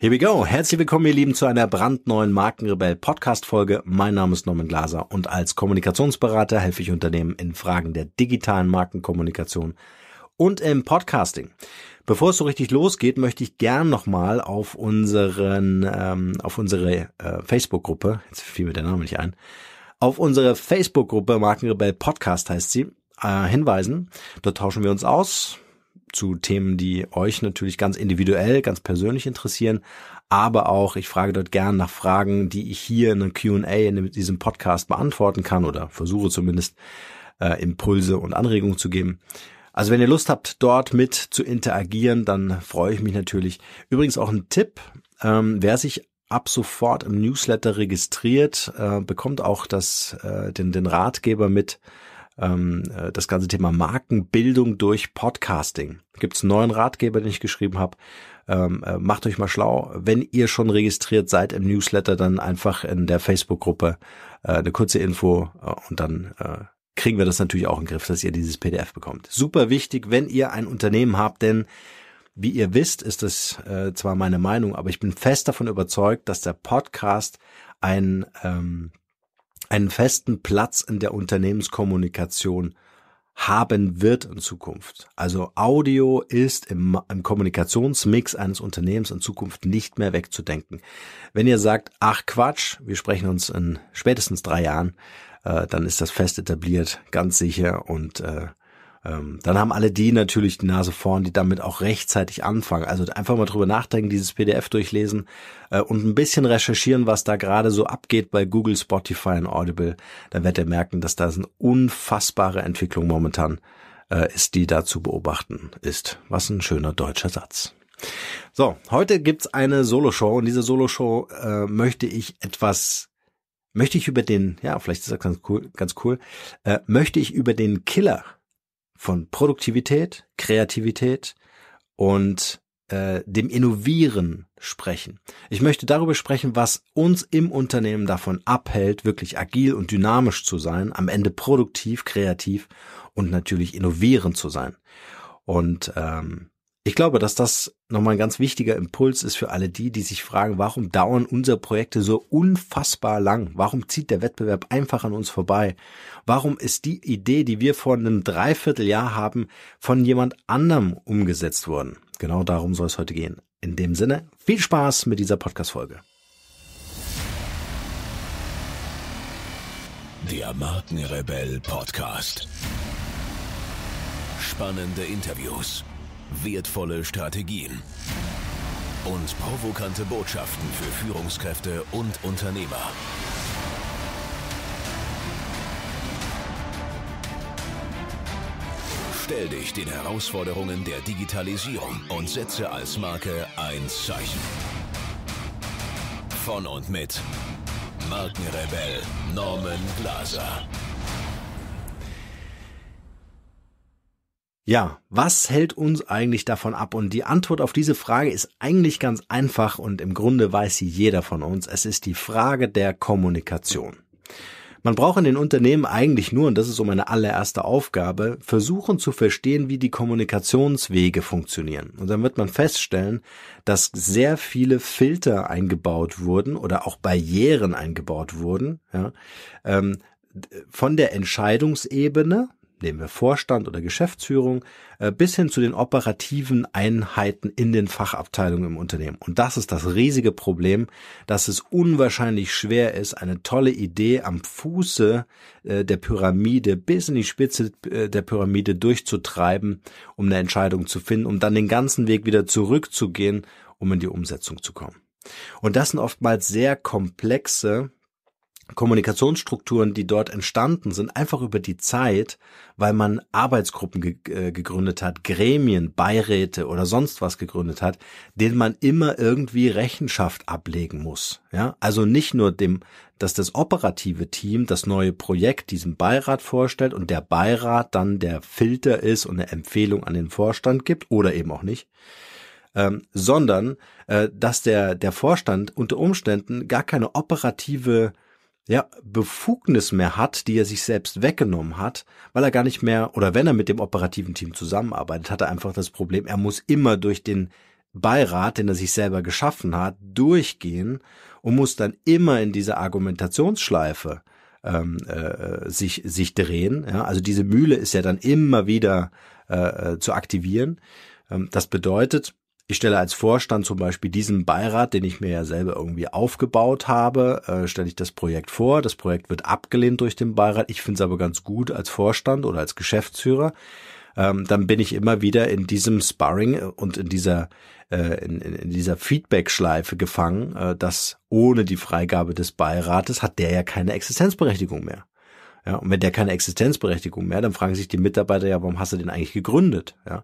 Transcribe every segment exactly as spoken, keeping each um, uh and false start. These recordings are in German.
Here we go. Herzlich willkommen, ihr Lieben, zu einer brandneuen Markenrebell-Podcast-Folge. Mein Name ist Norman Glaser und als Kommunikationsberater helfe ich Unternehmen in Fragen der digitalen Markenkommunikation und im Podcasting. Bevor es so richtig losgeht, möchte ich gern nochmal auf unseren, ähm, auf unsere äh, Facebook-Gruppe, jetzt fiel mir der Name nicht ein, auf unsere Facebook-Gruppe Markenrebell-Podcast heißt sie, äh, hinweisen. Dort tauschen wir uns aus zu Themen, die euch natürlich ganz individuell, ganz persönlich interessieren, aber auch, ich frage dort gern nach Fragen, die ich hier in einem Q und A in diesem Podcast beantworten kann oder versuche zumindest äh, Impulse und Anregungen zu geben. Also wenn ihr Lust habt, dort mit zu interagieren, dann freue ich mich natürlich. Übrigens auch ein Tipp, ähm, wer sich ab sofort im Newsletter registriert, äh, bekommt auch das äh, den, den Ratgeber mit, das ganze Thema Markenbildung durch Podcasting. Gibt's einen neuen Ratgeber, den ich geschrieben habe. Ähm, macht euch mal schlau. Wenn ihr schon registriert seid im Newsletter, dann einfach in der Facebook-Gruppe äh, eine kurze Info äh, und dann äh, kriegen wir das natürlich auch in den Griff, dass ihr dieses P D F bekommt. Super wichtig, wenn ihr ein Unternehmen habt, denn wie ihr wisst, ist das äh, zwar meine Meinung, aber ich bin fest davon überzeugt, dass der Podcast ein ähm, einen festen Platz in der Unternehmenskommunikation haben wird in Zukunft. Also Audio ist im, im Kommunikationsmix eines Unternehmens in Zukunft nicht mehr wegzudenken. Wenn ihr sagt, ach Quatsch, wir sprechen uns in spätestens drei Jahren, äh, dann ist das fest etabliert, ganz sicher. Und äh, ähm, dann haben alle die natürlich die Nase vorn, die damit auch rechtzeitig anfangen. Also einfach mal drüber nachdenken, dieses P D F durchlesen äh, und ein bisschen recherchieren, was da gerade so abgeht bei Google, Spotify und Audible. Dann werdet ihr merken, dass da eine unfassbare Entwicklung momentan äh, ist, die da zu beobachten ist. Was ein schöner deutscher Satz. So, heute gibt's eine Soloshow und diese Soloshow äh, möchte ich etwas möchte ich über den, ja, vielleicht ist das ganz cool, ganz cool, äh, möchte ich über den Killer von Produktivität, Kreativität und äh, dem Innovieren sprechen. Ich möchte darüber sprechen, was uns im Unternehmen davon abhält, wirklich agil und dynamisch zu sein, am Ende produktiv, kreativ und natürlich innovierend zu sein. Und ähm, ich glaube, dass das nochmal ein ganz wichtiger Impuls ist für alle die, die sich fragen, warum dauern unsere Projekte so unfassbar lang? Warum zieht der Wettbewerb einfach an uns vorbei? Warum ist die Idee, die wir vor einem Dreivierteljahr haben, von jemand anderem umgesetzt worden? Genau darum soll es heute gehen. In dem Sinne, viel Spaß mit dieser Podcast-Folge. Der Markenrebell-Podcast. Spannende Interviews, wertvolle Strategien und provokante Botschaften für Führungskräfte und Unternehmer. Stell dich den Herausforderungen der Digitalisierung und setze als Marke ein Zeichen. Von und mit Markenrebell Norman Glaser. Ja, was hält uns eigentlich davon ab? Und die Antwort auf diese Frage ist eigentlich ganz einfach und im Grunde weiß sie jeder von uns. Es ist die Frage der Kommunikation. Man braucht in den Unternehmen eigentlich nur, und das ist so meine allererste Aufgabe, versuchen zu verstehen, wie die Kommunikationswege funktionieren. Und dann wird man feststellen, dass sehr viele Filter eingebaut wurden oder auch Barrieren eingebaut wurden, ja, ähm, von der Entscheidungsebene, nehmen wir Vorstand oder Geschäftsführung, bis hin zu den operativen Einheiten in den Fachabteilungen im Unternehmen. Und das ist das riesige Problem, dass es unwahrscheinlich schwer ist, eine tolle Idee am Fuße der Pyramide bis in die Spitze der Pyramide durchzutreiben, um eine Entscheidung zu finden, um dann den ganzen Weg wieder zurückzugehen, um in die Umsetzung zu kommen. Und das sind oftmals sehr komplexe Kommunikationsstrukturen, die dort entstanden sind, einfach über die Zeit, weil man Arbeitsgruppen ge- gegründet hat, Gremien, Beiräte oder sonst was gegründet hat, denen man immer irgendwie Rechenschaft ablegen muss. Ja, also nicht nur dem, dass das operative Team das neue Projekt diesem Beirat vorstellt und der Beirat dann der Filter ist und eine Empfehlung an den Vorstand gibt oder eben auch nicht. Ähm, sondern, äh, dass der, der Vorstand unter Umständen gar keine operative ja, Befugnis mehr hat, die er sich selbst weggenommen hat, weil er gar nicht mehr, oder wenn er mit dem operativen Team zusammenarbeitet, hat er einfach das Problem, er muss immer durch den Beirat, den er sich selber geschaffen hat, durchgehen und muss dann immer in dieser Argumentationsschleife ähm, äh, sich sich drehen. Ja? Also diese Mühle ist ja dann immer wieder äh, zu aktivieren. Ähm, das bedeutet, ich stelle als Vorstand zum Beispiel diesen Beirat, den ich mir ja selber irgendwie aufgebaut habe, äh, stelle ich das Projekt vor. Das Projekt wird abgelehnt durch den Beirat. Ich finde es aber ganz gut als Vorstand oder als Geschäftsführer. Ähm, dann bin ich immer wieder in diesem Sparring und in dieser äh, in, in dieser Feedback-Schleife gefangen. Äh, dass ohne die Freigabe des Beirates hat der ja keine Existenzberechtigung mehr. Ja, und wenn der keine Existenzberechtigung mehr, dann fragen sich die Mitarbeiter ja, warum hast du den eigentlich gegründet? Ja.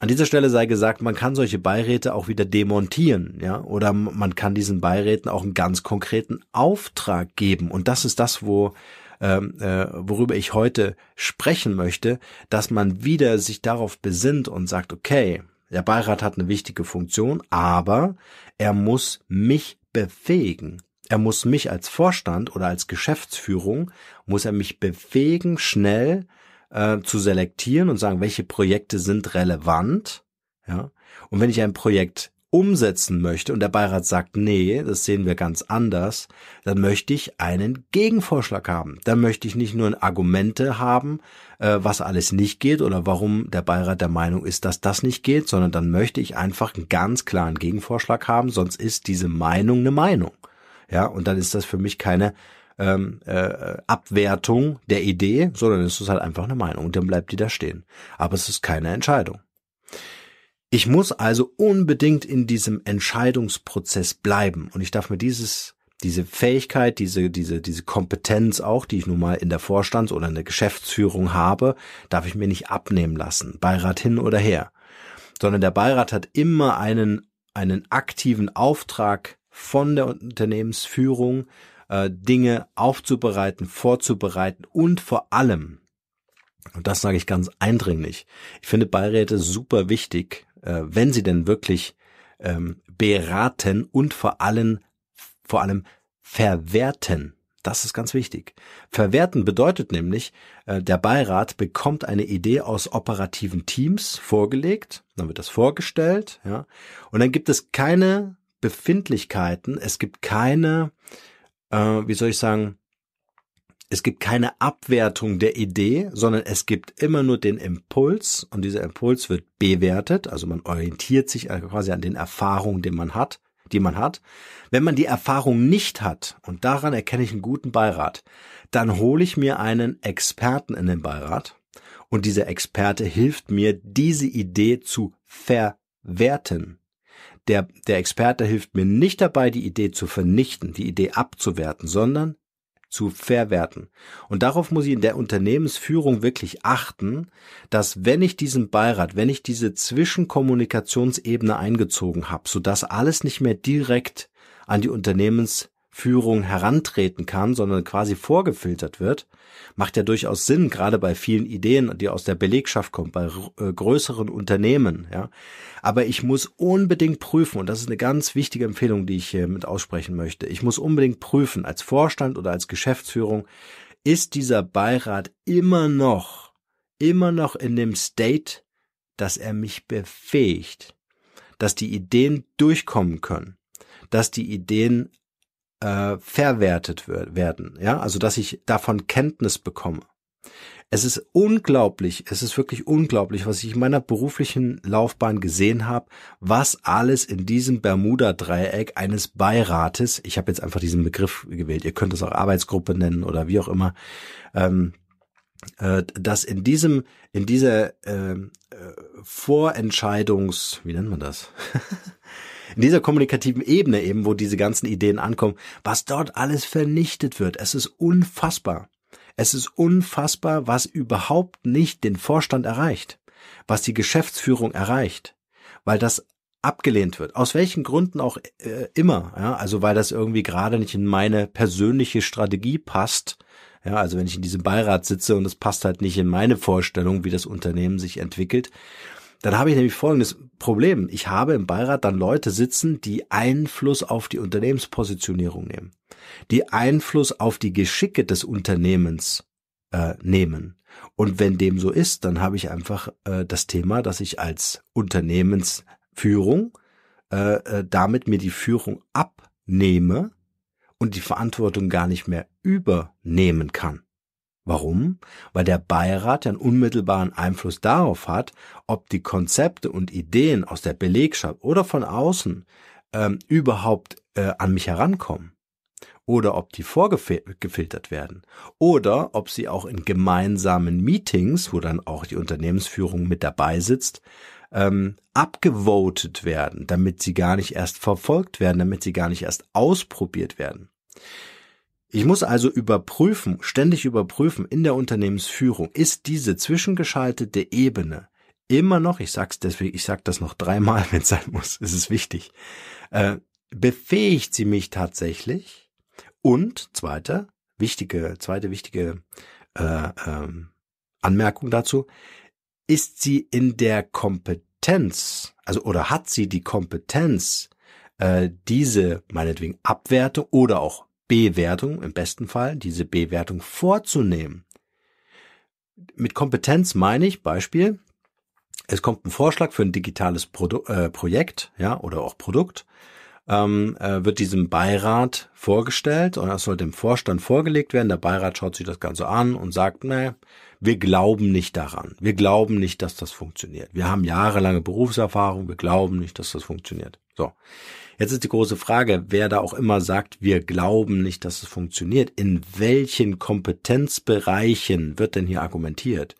An dieser Stelle sei gesagt, man kann solche Beiräte auch wieder demontieren, ja, oder man kann diesen Beiräten auch einen ganz konkreten Auftrag geben. Und das ist das, wo ähm, äh, worüber ich heute sprechen möchte, dass man wieder sich darauf besinnt und sagt, okay, der Beirat hat eine wichtige Funktion, aber er muss mich befähigen. Er muss mich als Vorstand oder als Geschäftsführung, muss er mich befähigen, schnell Äh, zu selektieren und sagen, welche Projekte sind relevant, ja. Und wenn ich ein Projekt umsetzen möchte und der Beirat sagt, nee, das sehen wir ganz anders, dann möchte ich einen Gegenvorschlag haben. Dann möchte ich nicht nur Argumente haben, äh, was alles nicht geht oder warum der Beirat der Meinung ist, dass das nicht geht, sondern dann möchte ich einfach einen ganz klaren Gegenvorschlag haben, sonst ist diese Meinung eine Meinung, ja. Und dann ist das für mich keine Ähm, äh, Abwertung der Idee, sondern es ist halt einfach eine Meinung und dann bleibt die da stehen. Aber es ist keine Entscheidung. Ich muss also unbedingt in diesem Entscheidungsprozess bleiben und ich darf mir dieses, diese Fähigkeit, diese, diese, diese Kompetenz auch, die ich nun mal in der Vorstands- oder in der Geschäftsführung habe, darf ich mir nicht abnehmen lassen, Beirat hin oder her, sondern der Beirat hat immer einen, einen aktiven Auftrag von der Unternehmensführung, Dinge aufzubereiten, vorzubereiten und vor allem, und das sage ich ganz eindringlich, ich finde Beiräte super wichtig, wenn sie denn wirklich beraten und vor allem, vor allem verwerten. Das ist ganz wichtig. Verwerten bedeutet nämlich, der Beirat bekommt eine Idee aus operativen Teams vorgelegt, dann wird das vorgestellt, ja, und dann gibt es keine Befindlichkeiten, es gibt keine wie soll ich sagen, es gibt keine Abwertung der Idee, sondern es gibt immer nur den Impuls und dieser Impuls wird bewertet, also man orientiert sich quasi an den Erfahrungen, die man hat, die man hat. Wenn man die Erfahrung nicht hat, und daran erkenne ich einen guten Beirat, dann hole ich mir einen Experten in den Beirat und dieser Experte hilft mir, diese Idee zu verwerten. Der, der Experte hilft mir nicht dabei, die Idee zu vernichten, die Idee abzuwerten, sondern zu verwerten. Und darauf muss ich in der Unternehmensführung wirklich achten, dass wenn ich diesen Beirat, wenn ich diese Zwischenkommunikationsebene eingezogen habe, sodass alles nicht mehr direkt an die Unternehmensführung herantreten kann, sondern quasi vorgefiltert wird, macht ja durchaus Sinn, gerade bei vielen Ideen, die aus der Belegschaft kommen, bei äh, größeren Unternehmen. Ja. Aber ich muss unbedingt prüfen, und das ist eine ganz wichtige Empfehlung, die ich hier mit aussprechen möchte, ich muss unbedingt prüfen, als Vorstand oder als Geschäftsführung, ist dieser Beirat immer noch, immer noch in dem State, dass er mich befähigt, dass die Ideen durchkommen können, dass die Ideen Äh, verwertet werden, ja, also dass ich davon Kenntnis bekomme. Es ist unglaublich, es ist wirklich unglaublich, was ich in meiner beruflichen Laufbahn gesehen habe, was alles in diesem Bermuda-Dreieck eines Beirates, ich habe jetzt einfach diesen Begriff gewählt, ihr könnt es auch Arbeitsgruppe nennen oder wie auch immer, ähm, äh, dass in diesem, in dieser äh, äh, Vorentscheidungs, wie nennt man das? In dieser kommunikativen Ebene eben, wo diese ganzen Ideen ankommen, was dort alles vernichtet wird. Es ist unfassbar. Es ist unfassbar, was überhaupt nicht den Vorstand erreicht, was die Geschäftsführung erreicht, weil das abgelehnt wird. Aus welchen Gründen auch äh, immer. Ja? Also weil das irgendwie gerade nicht in meine persönliche Strategie passt. Ja, also wenn ich in diesem Beirat sitze und es passt halt nicht in meine Vorstellung, wie das Unternehmen sich entwickelt, dann habe ich nämlich folgendes Problem. Ich habe im Beirat dann Leute sitzen, die Einfluss auf die Unternehmenspositionierung nehmen, die Einfluss auf die Geschicke des Unternehmens äh, nehmen. Und wenn dem so ist, dann habe ich einfach äh, das Thema, dass ich als Unternehmens Führung, äh, damit mir die Führung abnehme und die Verantwortung gar nicht mehr übernehmen kann. Warum? Weil der Beirat einen unmittelbaren Einfluss darauf hat, ob die Konzepte und Ideen aus der Belegschaft oder von außen ähm, überhaupt äh, an mich herankommen. Oder ob die vorgefiltert werden. Oder ob sie auch in gemeinsamen Meetings, wo dann auch die Unternehmensführung mit dabei sitzt, ähm, abgevotet werden, damit sie gar nicht erst verfolgt werden, damit sie gar nicht erst ausprobiert werden. Ich muss also überprüfen, ständig überprüfen in der Unternehmensführung, ist diese zwischengeschaltete Ebene immer noch, ich sag's deswegen, ich sag das noch dreimal, wenn es sein muss, es ist wichtig, äh, befähigt sie mich tatsächlich? Und zweite wichtige, zweite wichtige äh, ähm, Anmerkung dazu, ist sie in der Kompetenz, also oder hat sie die Kompetenz, äh, diese meinetwegen Abwertung oder auch Bewertung, im besten Fall, diese Bewertung vorzunehmen. Mit Kompetenz meine ich Beispiel, es kommt ein Vorschlag für ein digitales Produ- äh, Projekt, ja, oder auch Produkt, ähm, äh, wird diesem Beirat vorgestellt und das soll dem Vorstand vorgelegt werden. Der Beirat schaut sich das Ganze an und sagt, nee, wir glauben nicht daran. Wir glauben nicht, dass das funktioniert. Wir haben jahrelange Berufserfahrung, wir glauben nicht, dass das funktioniert. So, jetzt ist die große Frage, wer da auch immer sagt, wir glauben nicht, dass es funktioniert. In welchen Kompetenzbereichen wird denn hier argumentiert?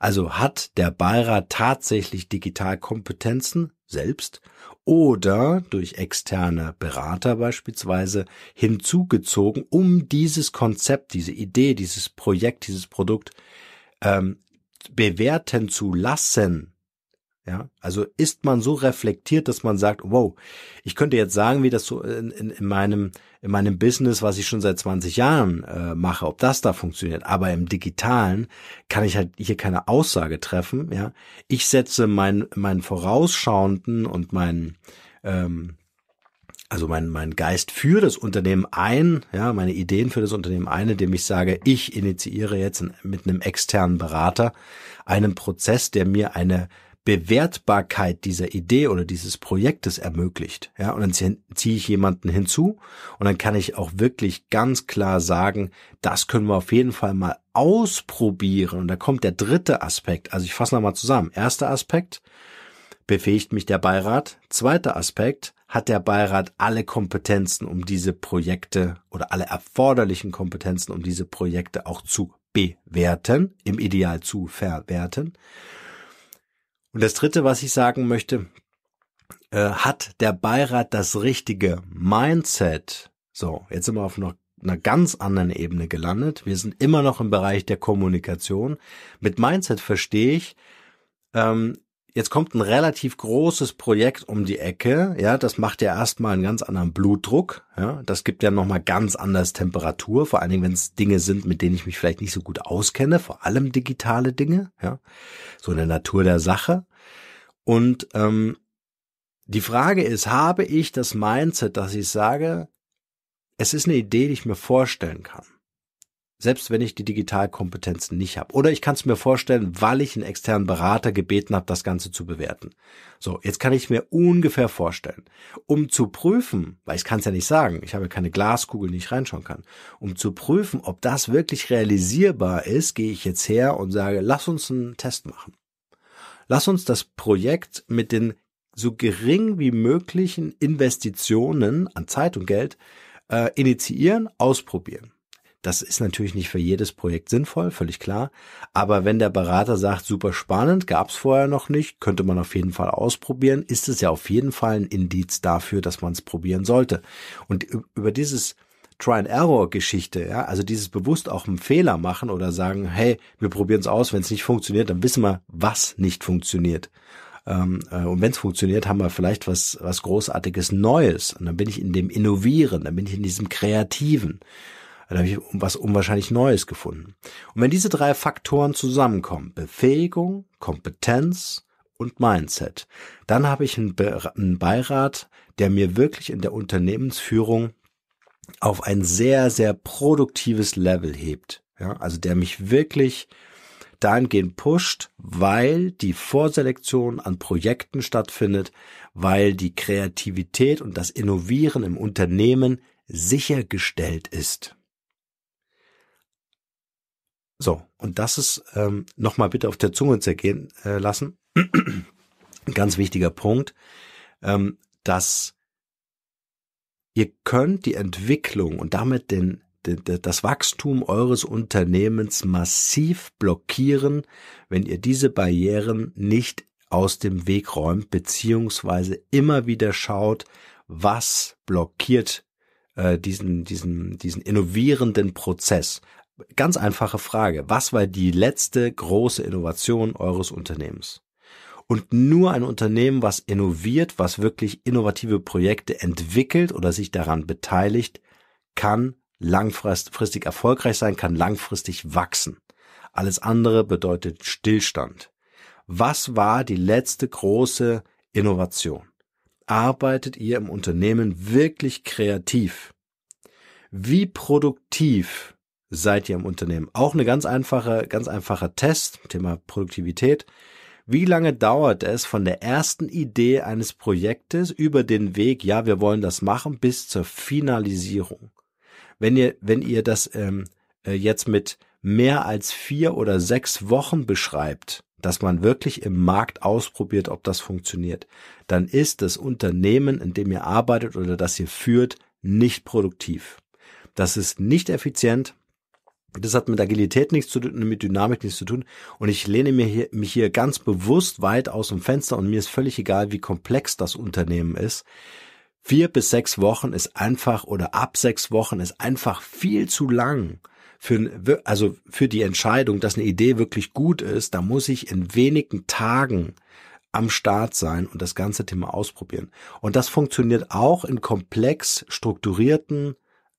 Also hat der Beirat tatsächlich Digitalkompetenzen selbst oder durch externe Berater beispielsweise hinzugezogen, um dieses Konzept, diese Idee, dieses Projekt, dieses Produkt ähm, bewerten zu lassen? Ja, also ist man so reflektiert, dass man sagt, wow, ich könnte jetzt sagen, wie das so in, in, in meinem in meinem Business, was ich schon seit zwanzig Jahren äh, mache, ob das da funktioniert. Aber im Digitalen kann ich halt hier keine Aussage treffen. Ja, ich setze meinen meinen vorausschauenden und meinen ähm, also meinen meinen Geist für das Unternehmen ein, ja, meine Ideen für das Unternehmen ein, indem ich sage, ich initiiere jetzt mit einem externen Berater einen Prozess, der mir eine Bewertbarkeit dieser Idee oder dieses Projektes ermöglicht. Ja, und dann ziehe ich jemanden hinzu und dann kann ich auch wirklich ganz klar sagen, das können wir auf jeden Fall mal ausprobieren. Und da kommt der dritte Aspekt. Also ich fasse nochmal zusammen. Erster Aspekt, befähigt mich der Beirat. Zweiter Aspekt, hat der Beirat alle Kompetenzen, um diese Projekte oder alle erforderlichen Kompetenzen, um diese Projekte auch zu bewerten, im Ideal zu verwerten. Und das Dritte, was ich sagen möchte, äh, hat der Beirat das richtige Mindset? So, jetzt sind wir auf noch einer ganz anderen Ebene gelandet. Wir sind immer noch im Bereich der Kommunikation. Mit Mindset verstehe ich, ähm, jetzt kommt ein relativ großes Projekt um die Ecke. Ja, das macht ja erstmal einen ganz anderen Blutdruck. Ja, das gibt ja nochmal ganz anders Temperatur. Vor allen Dingen, wenn es Dinge sind, mit denen ich mich vielleicht nicht so gut auskenne. Vor allem digitale Dinge. Ja, so eine Natur der Sache. Und ähm, die Frage ist, habe ich das Mindset, dass ich sage, es ist eine Idee, die ich mir vorstellen kann. Selbst wenn ich die Digitalkompetenzen nicht habe. Oder ich kann es mir vorstellen, weil ich einen externen Berater gebeten habe, das Ganze zu bewerten. So, jetzt kann ich es mir ungefähr vorstellen. Um zu prüfen, weil ich kann es ja nicht sagen, ich habe ja keine Glaskugel, die ich reinschauen kann. Um zu prüfen, ob das wirklich realisierbar ist, gehe ich jetzt her und sage, lass uns einen Test machen. Lass uns das Projekt mit den so gering wie möglichen Investitionen an Zeit und Geld äh, initiieren, ausprobieren. Das ist natürlich nicht für jedes Projekt sinnvoll, völlig klar. Aber wenn der Berater sagt, super spannend, gab es vorher noch nicht, könnte man auf jeden Fall ausprobieren, ist es ja auf jeden Fall ein Indiz dafür, dass man es probieren sollte. Und über dieses Try-and-Error-Geschichte, ja, also dieses bewusst auch einen Fehler machen oder sagen, hey, wir probieren es aus, wenn es nicht funktioniert, dann wissen wir, was nicht funktioniert. Ähm, äh, und wenn es funktioniert, haben wir vielleicht was was Großartiges Neues. Und dann bin ich in dem Innovieren, dann bin ich in diesem Kreativen. Da habe ich was unwahrscheinlich Neues gefunden. Und wenn diese drei Faktoren zusammenkommen, Befähigung, Kompetenz und Mindset, dann habe ich einen, Be- einen Beirat, der mir wirklich in der Unternehmensführung auf ein sehr, sehr produktives Level hebt. Ja, also der mich wirklich dahingehend pusht, weil die Vorselektion an Projekten stattfindet, weil die Kreativität und das Innovieren im Unternehmen sichergestellt ist. So, und das ist ähm, nochmal bitte auf der Zunge zergehen äh, lassen. Ein ganz wichtiger Punkt, ähm, dass ihr könnt die Entwicklung und damit den das Wachstum eures Unternehmens massiv blockieren, wenn ihr diese Barrieren nicht aus dem Weg räumt, beziehungsweise immer wieder schaut, was blockiert äh, diesen, diesen, diesen innovierenden Prozess. Ganz einfache Frage. Was war die letzte große Innovation eures Unternehmens? Und nur ein Unternehmen, was innoviert, was wirklich innovative Projekte entwickelt oder sich daran beteiligt, kann langfristig erfolgreich sein, kann langfristig wachsen. Alles andere bedeutet Stillstand. Was war die letzte große Innovation? Arbeitet ihr im Unternehmen wirklich kreativ? Wie produktiv seid ihr im Unternehmen? Auch eine ganz einfache, ganz einfacher Test, Thema Produktivität. Wie lange dauert es von der ersten Idee eines Projektes über den Weg, ja, wir wollen das machen, bis zur Finalisierung? Wenn ihr, wenn ihr das ähm, jetzt mit mehr als vier oder sechs Wochen beschreibt, dass man wirklich im Markt ausprobiert, ob das funktioniert, dann ist das Unternehmen, in dem ihr arbeitet oder das ihr führt, nicht produktiv. Das ist nicht effizient. Das hat mit Agilität nichts zu tun, mit Dynamik nichts zu tun. Und ich lehne mir hier, mich hier ganz bewusst weit aus dem Fenster und mir ist völlig egal, wie komplex das Unternehmen ist. Vier bis sechs Wochen ist einfach oder ab sechs Wochen ist einfach viel zu lang für, also für die Entscheidung, dass eine Idee wirklich gut ist. Da muss ich in wenigen Tagen am Start sein und das ganze Thema ausprobieren. Und das funktioniert auch in komplex strukturierten,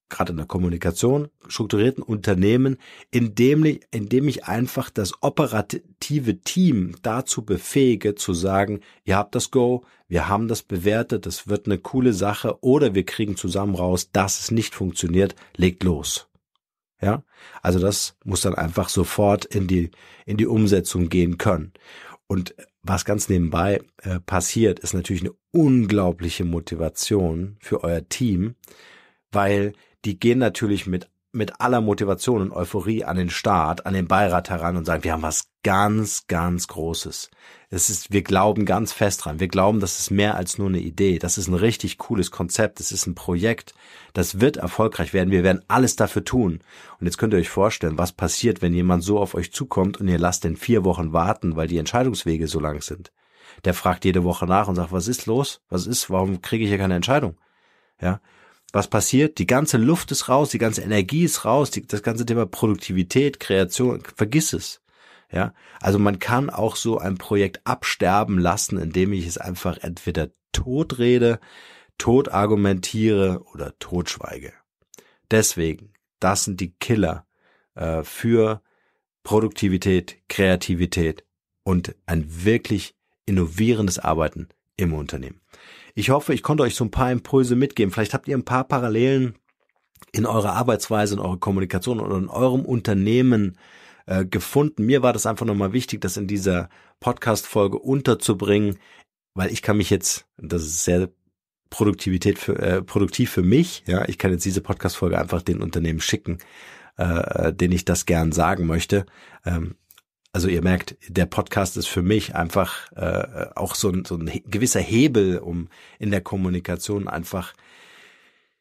gerade in der Kommunikation, strukturierten Unternehmen, indem ich, indem ich einfach das operative Team dazu befähige, zu sagen, ihr habt das Go, wir haben das bewertet, das wird eine coole Sache oder wir kriegen zusammen raus, dass es nicht funktioniert, legt los. Ja, also das muss dann einfach sofort in die, in die Umsetzung gehen können. Und was ganz nebenbei äh, passiert, ist natürlich eine unglaubliche Motivation für euer Team, weil die gehen natürlich mit, mit aller Motivation und Euphorie an den Start, an den Beirat heran und sagen, wir haben was ganz, ganz Großes. Es ist, wir glauben ganz fest dran. Wir glauben, das ist mehr als nur eine Idee. Das ist ein richtig cooles Konzept. Das ist ein Projekt. Das wird erfolgreich werden. Wir werden alles dafür tun. Und jetzt könnt ihr euch vorstellen, was passiert, wenn jemand so auf euch zukommt und ihr lasst den vier Wochen warten, weil die Entscheidungswege so lang sind. Der fragt jede Woche nach und sagt, was ist los? Was ist? Warum kriege ich hier keine Entscheidung? Ja. Was passiert? Die ganze Luft ist raus, die ganze Energie ist raus, die, das ganze Thema Produktivität, Kreation, vergiss es. Ja, also man kann auch so ein Projekt absterben lassen, indem ich es einfach entweder tot rede, tot argumentiere oder totschweige. Deswegen, das sind die Killer äh, für Produktivität, Kreativität und ein wirklich innovierendes Arbeiten im Unternehmen. Ich hoffe, ich konnte euch so ein paar Impulse mitgeben. Vielleicht habt ihr ein paar Parallelen in eurer Arbeitsweise, in eurer Kommunikation oder in eurem Unternehmen äh, gefunden. Mir war das einfach nochmal wichtig, das in dieser Podcast-Folge unterzubringen, weil ich kann mich jetzt, das ist sehr Produktivität für, äh, produktiv für mich, ja, ich kann jetzt diese Podcast-Folge einfach den Unternehmen schicken, äh, denen ich das gern sagen möchte. Ähm, Also ihr merkt, der Podcast ist für mich einfach äh, auch so ein, so ein gewisser Hebel, um in der Kommunikation einfach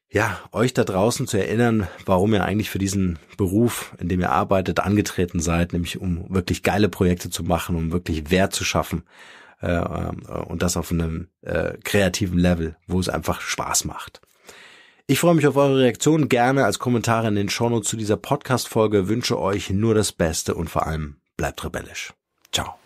ja euch da draußen zu erinnern, warum ihr eigentlich für diesen Beruf, in dem ihr arbeitet, angetreten seid, nämlich um wirklich geile Projekte zu machen, um wirklich Wert zu schaffen äh, und das auf einem äh, kreativen Level, wo es einfach Spaß macht. Ich freue mich auf eure Reaktionen, gerne als Kommentare in den Shownotes zu dieser Podcast-Folge, wünsche euch nur das Beste und vor allem bleibt rebellisch. Ciao.